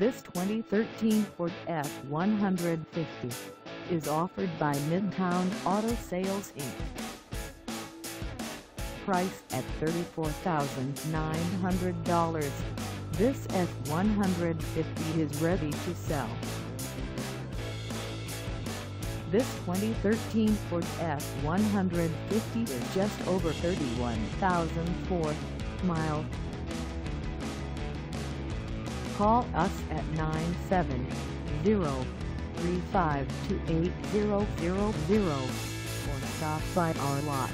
This 2013 Ford F-150 is offered by Midtown Auto Sales Inc. Priced at $34,900, this F-150 is ready to sell. This 2013 Ford F-150 is just over 31,004 miles. Call us at 970-352-8000 or stop by our lot.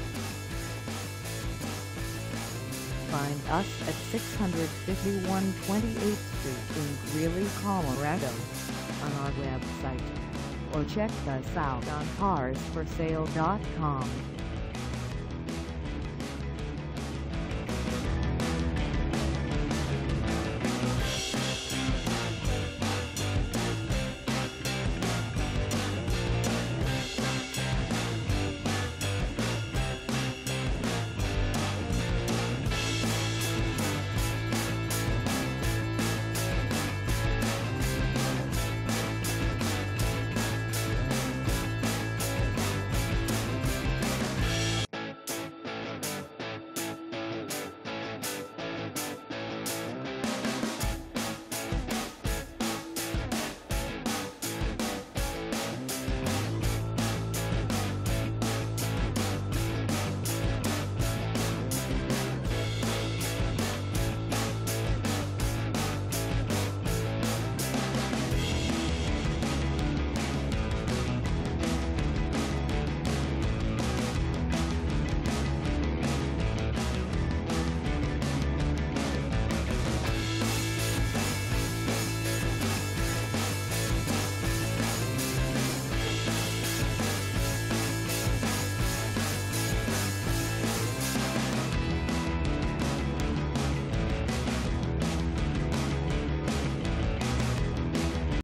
Find us at 651 28th Street in Greeley, Colorado on our website, or check us out on carsforsale.com.